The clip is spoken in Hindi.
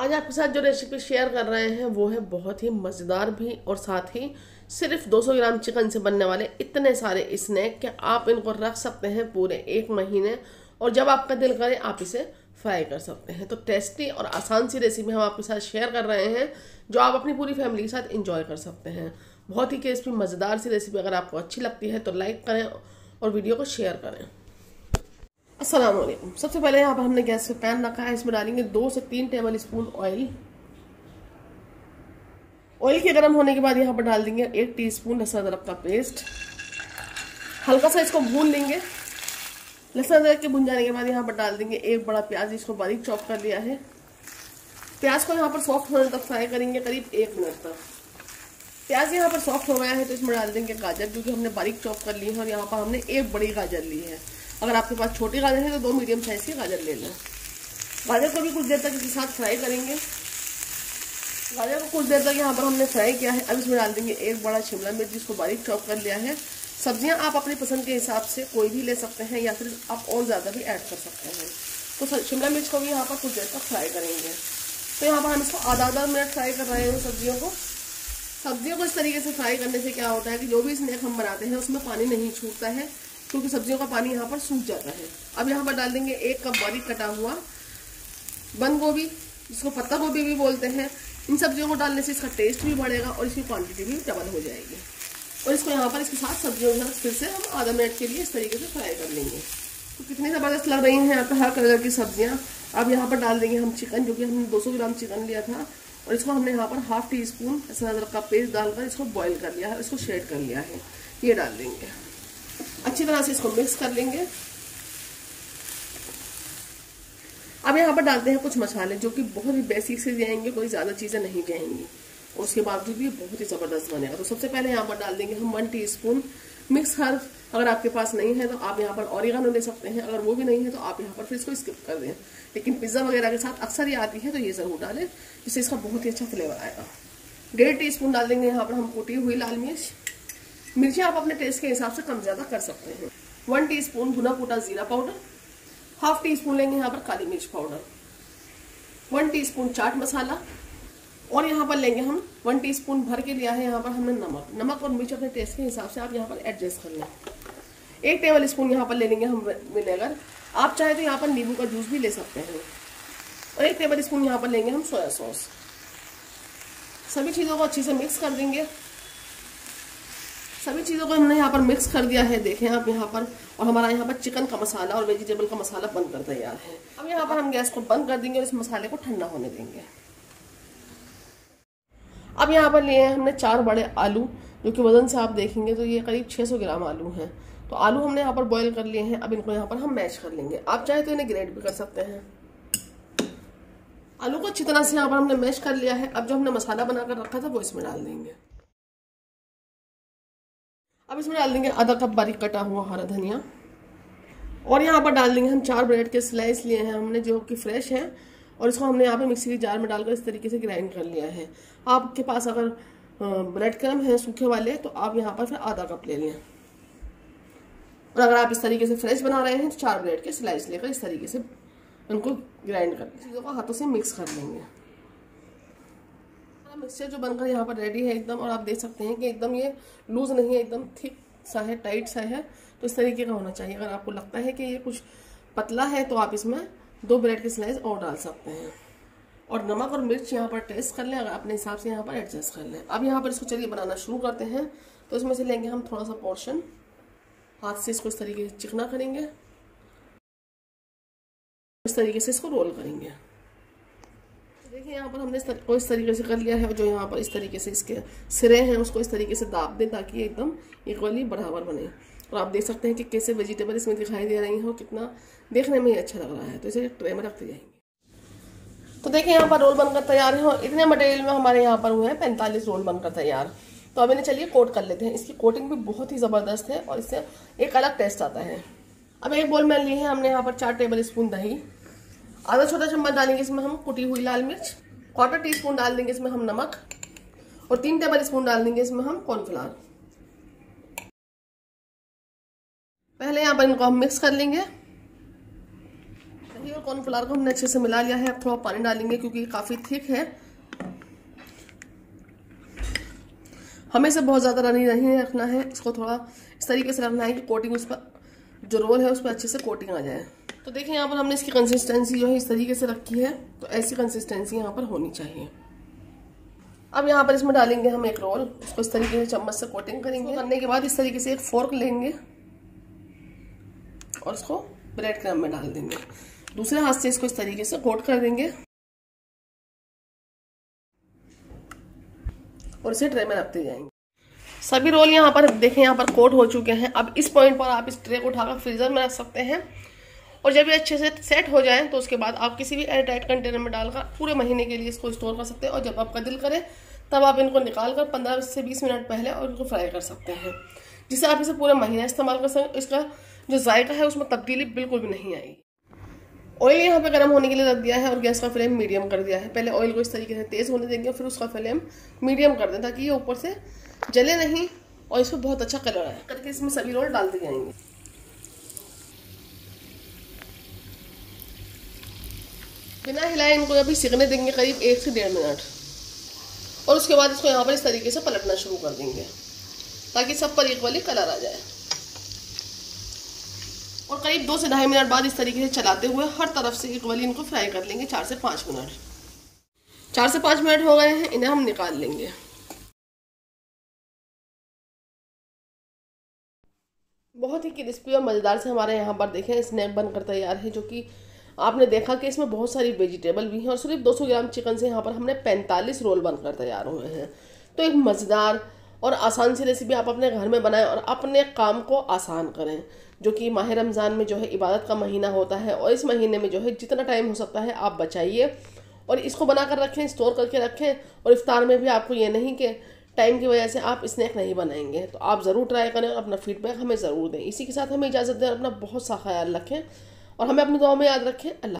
आज आपके साथ जो रेसिपी शेयर कर रहे हैं वो है बहुत ही मज़ेदार भी और साथ ही सिर्फ 200 ग्राम चिकन से बनने वाले इतने सारे स्नैक कि आप इनको रख सकते हैं पूरे एक महीने और जब आपका दिल करे आप इसे फ्राई कर सकते हैं। तो टेस्टी और आसान सी रेसिपी हम आपके साथ शेयर कर रहे हैं जो आप अपनी पूरी फैमिली के साथ इंजॉय कर सकते हैं। बहुत ही टेस्टी मज़ेदार सी रेसिपी अगर आपको अच्छी लगती है तो लाइक करें और वीडियो को शेयर करें। अस्सलाम वालेकुम। सबसे पहले यहाँ पर हमने गैस पे पैन रखा है, इसमें डालेंगे 2 से 3 टेबल स्पून ऑयल। ऑयल के गर्म होने के बाद यहाँ पर डाल देंगे 1 टीस्पून लहसुन अदरक का पेस्ट। हल्का सा इसको भून लेंगे। लहसुन अदरक के भुन जाने के बाद यहाँ पर डाल देंगे 1 बड़ा प्याज, इसको बारीक चॉप कर लिया है। प्याज को यहाँ पर सॉफ्ट होने तक फ्राई करेंगे करीब 1 मिनट तक। प्याज यहाँ पर सॉफ्ट हो गया है तो इसमें डाल देंगे गाजर, क्योंकि हमने बारीक चॉप कर ली है और यहाँ पर हमने 1 बड़ी गाजर ली है। अगर आपके पास छोटी गाजर है तो 2 मीडियम साइज की गाजर ले लें। गाजर को भी कुछ देर तक इसके साथ फ्राई करेंगे। गाजर को कुछ देर तक यहाँ पर हमने फ्राई किया है। अब इसमें डाल देंगे 1 बड़ा शिमला मिर्च, जिसको बारीक चॉप कर लिया है। सब्जियाँ आप अपनी पसंद के हिसाब से कोई भी ले सकते हैं या फिर आप और ज़्यादा भी ऐड कर सकते हैं। तो शिमला मिर्च को भी यहाँ पर कुछ देर तक फ्राई करेंगे। तो यहाँ पर हम इसको आधा मिनट फ्राई कर रहे हैं सब्जियों को इस तरीके से फ्राई करने से क्या होता है कि जो भी स्नैक हम बनाते हैं उसमें पानी नहीं छूटता है, क्योंकि सब्जियों का पानी यहाँ पर सूख जाता है। अब यहाँ पर डाल देंगे 1 कप बारीक कटा हुआ बंद गोभी, जिसको पत्ता गोभी भी बोलते हैं। इन सब्जियों को डालने से इसका टेस्ट भी बढ़ेगा और इसकी क्वांटिटी भी डबल हो जाएगी। और इसको यहाँ पर इसके साथ सब्जियों के साथ फिर से हम आधा मिनट के लिए इस तरीके से फ्राई कर लेंगे। तो कितनी ज़बरदस्त लग रही हैं यहाँ पर हर कलर की सब्जियाँ। अब यहाँ पर डाल देंगे हम चिकन, जो कि हमने 200 ग्राम चिकन लिया था और इसको हमने यहाँ पर हाफ टी स्पून अदरक का पेस्ट डालकर इसको बॉयल कर लिया है, इसको शेड कर लिया है। ये डाल देंगे, अच्छी तरह से इसको मिक्स कर लेंगे। अब यहाँ पर डालते हैं कुछ मसाले, जो कि बहुत ही बेसिक से जाएंगे, कोई ज़्यादा चीज़ें नहीं जाएंगी और उसके बावजूद भी बहुत ही ज़बरदस्त बनेगा। तो सबसे पहले यहाँ पर डाल देंगे हम 1 टीस्पून मिक्स हर्ब। अगर आपके पास नहीं है तो आप यहाँ पर ऑरिगानो ले सकते हैं, अगर वो भी नहीं है तो आप यहाँ पर फिर इसको स्किप कर दें। लेकिन पिज्ज़ा वगैरह के साथ अक्सर ये आती है तो ये ज़रूर डालें, जिससे इसका बहुत ही अच्छा फ्लेवर आएगा। 1.5 टीस्पून डाल देंगे यहाँ पर हम कुटी हुई लाल मिर्च। मिर्ची आप अपने टेस्ट के हिसाब से कम ज़्यादा कर सकते हैं। 1 टीस्पून भुना कूटा जीरा पाउडर, हाफ टीस्पून लेंगे यहाँ पर काली मिर्च पाउडर, 1 टीस्पून चाट मसाला और यहाँ पर लेंगे हम 1 टीस्पून भर के लिया है यहाँ पर हमने नमक और मिर्च अपने टेस्ट के हिसाब से आप यहाँ पर एडजस्ट कर लें। 1 टेबल स्पून यहाँ पर ले लेंगे हम विनेगर। आप चाहे तो यहाँ पर नींबू का जूस भी ले सकते हैं और 1 टेबल स्पून यहाँ पर लेंगे हम सोया सॉस। सभी चीज़ों को अच्छे से मिक्स कर देंगे। सभी चीज़ों को हमने यहाँ पर मिक्स कर दिया है, देखें आप यहाँ पर। और हमारा यहाँ पर चिकन का मसाला और वेजिटेबल का मसाला बनकर तैयार है। अब यहाँ पर हम गैस को बंद कर देंगे और इस मसाले को ठंडा होने देंगे। अब यहाँ पर लिए हैं हमने 4 बड़े आलू, जो कि वजन से आप देखेंगे तो ये करीब 600 ग्राम आलू हैं। तो आलू हमने यहाँ पर बॉयल कर लिए हैं। अब इनको यहाँ पर हम मैश कर लेंगे। आप चाहे तो इन्हें ग्रेट भी कर सकते हैं। आलू को अच्छी तरह से यहाँ पर हमने मैश कर लिया है। अब जो हमने मसाला बनाकर रखा था वो इसमें डाल देंगे। अब इसमें डाल देंगे आधा कप बारीक कटा हुआ हरा धनिया और यहाँ पर डाल देंगे हम 4 ब्रेड के स्लाइस लिए हैं हमने, जो कि फ्रेश हैं। और इसको हमने यहाँ पे मिक्सी के जार में डालकर इस तरीके से ग्राइंड कर लिया है। आपके पास अगर ब्रेड क्रम्ब हैं सूखे वाले तो आप यहाँ पर फिर आधा कप ले लें। और अगर आप इस तरीके से फ्रेश बना रहे हैं तो 4 ब्रेड के स्लाइस लेकर इस तरीके से उनको ग्राइंड कर लें। चीज़ों को हाथों से मिक्स कर लेंगे। मिक्सचर जो बनकर यहाँ पर रेडी है एकदम, और आप देख सकते हैं कि एकदम ये लूज़ नहीं है, एकदम थिक सा है, टाइट सा है। तो इस तरीके का होना चाहिए। अगर आपको लगता है कि ये कुछ पतला है तो आप इसमें 2 ब्रेड के स्लाइस और डाल सकते हैं। और नमक और मिर्च यहाँ पर टेस्ट कर लें, अगर अपने हिसाब से यहाँ पर एडजस्ट कर लें। अब यहाँ पर इसको चलिए बनाना शुरू करते हैं। तो इसमें से लेंगे हम थोड़ा सा पोर्शन, हाथ से इसको इस तरीके से चिकना करेंगे, इस तरीके से इसको रोल करेंगे। देखिए यहाँ पर हमने इसको इस तरीके से कर लिया है। जो यहाँ पर इस तरीके से इसके सिरे हैं उसको इस तरीके से दाब दें ताकि एकदम इक्वली बराबर बने। और आप देख सकते हैं कि कैसे वेजिटेबल इसमें दिखाई दे रही हैं और कितना देखने में ही अच्छा लग रहा है। तो इसे ट्रे में रखते जाएंगे। तो देखिए यहाँ पर रोल बनकर तैयार है और इतने मटेरियल में हमारे यहाँ पर हुए हैं 45 रोल बनकर तैयार। तो अब इन्हें चलिए कोट कर लेते हैं। इसकी कोटिंग भी बहुत ही ज़बरदस्त है और इससे एक अलग टेस्ट आता है। अब एक बोल में लिए हैं हमने यहाँ पर 4 टेबल स्पून दही, आधा छोटा चम्मच डालेंगे इसमें हम कुटी हुई लाल मिर्च, 1/4 टीस्पून डाल देंगे इसमें हम नमक और 3 टेबल स्पून डाल देंगे इसमें हम कॉर्नफ्लावर। पहले यहाँ पर इनको हम मिक्स कर लेंगे। थी और कॉर्नफ्लावर को हमने अच्छे से मिला लिया है। अब थोड़ा पानी डालेंगे क्योंकि काफ़ी थिक है, हमें इसे बहुत ज़्यादा नहीं रखना है। इसको थोड़ा इस तरीके से रखना है कि कोटिंग उस पर जो रोल है उस पर अच्छे से कोटिंग आ जाए। तो देखिए यहाँ पर हमने इसकी कंसिस्टेंसी जो है इस तरीके से रखी है, तो ऐसी कंसिस्टेंसी यहाँ पर होनी चाहिए। अब यहाँ पर इसमें डालेंगे हम एक रोल, उसको इस तरीके से चम्मच से कोटिंग करेंगे। करने के बाद इस तरीके से एक फोर्क लेंगे और इसको ब्रेड क्रम्ब में डाल देंगे, दूसरे हाथ से इसको इस तरीके से कोट कर देंगे और इसे ट्रे में रखते जाएंगे। सभी रोल यहाँ पर देखें यहाँ पर कोट हो चुके हैं। अब इस पॉइंट पर आप इस ट्रे को उठाकर फ्रीजर में रख सकते हैं और जब ये अच्छे से सेट हो जाए तो उसके बाद आप किसी भी एयर टाइट कंटेनर में डालकर पूरे महीने के लिए इसको स्टोर कर सकते हैं। और जब आपका दिल करे तब आप इनको निकाल कर 15 से 20 मिनट पहले और इनको फ्राई कर सकते हैं, जिससे आप इसे पूरे महीना इस्तेमाल कर सकते। इसका जो जायका है उसमें तब्दीली बिल्कुल भी नहीं आएगी। ऑयल यहाँ पे गर्म होने के लिए रख दिया है और गैस का फ्लेम मीडियम कर दिया है। पहले ऑयल को इस तरीके से तेज़ होने देंगे, फिर उसका फ्लेम मीडियम कर दें ताकि ये ऊपर से जले नहीं और इसमें बहुत अच्छा कलर आए। करके इसमें सभी रोल डालते जाएंगे। बिना हिलाए इनको अभी सिकने देंगे करीब 1 से 1.5 मिनट और उसके बाद इसको यहाँ पर इस तरीके से पलटना शुरू कर देंगे ताकि सब पर इक्वली कलर आ जाए। और करीब 2 से 2.5 मिनट बाद इस तरीके से चलाते हुए हर तरफ से इक्वली इनको फ्राई कर लेंगे 4 से 5 मिनट। 4 से 5 मिनट हो गए हैं, इन्हें हम निकाल लेंगे। बहुत ही क्रिस्पी और मज़ेदार से हमारे यहाँ पर देखें स्नैक बनकर तैयार है, जो कि आपने देखा कि इसमें बहुत सारी वेजिटेबल भी हैं और सिर्फ 200 ग्राम चिकन से यहाँ पर हमने 45 रोल बनकर तैयार हुए हैं। तो एक मज़ेदार और आसान सी रेसिपी आप अपने घर में बनाएं और अपने काम को आसान करें, जो कि माह रमज़ान में जो है इबादत का महीना होता है और इस महीने में जो है जितना टाइम हो सकता है आप बचाइए और इसको बनाकर रखें, स्टोर करके रखें। और इफ्तार में भी आपको ये नहीं कि टाइम की वजह से आप स्नैक नहीं बनाएंगे। तो आप ज़रूर ट्राई करें और अपना फीडबैक हमें ज़रूर दें। इसी के साथ हमें इजाज़त दें और अपना बहुत सा ख्याल रखें और हमें अपनी दुआ में याद रखें। अल्लाह।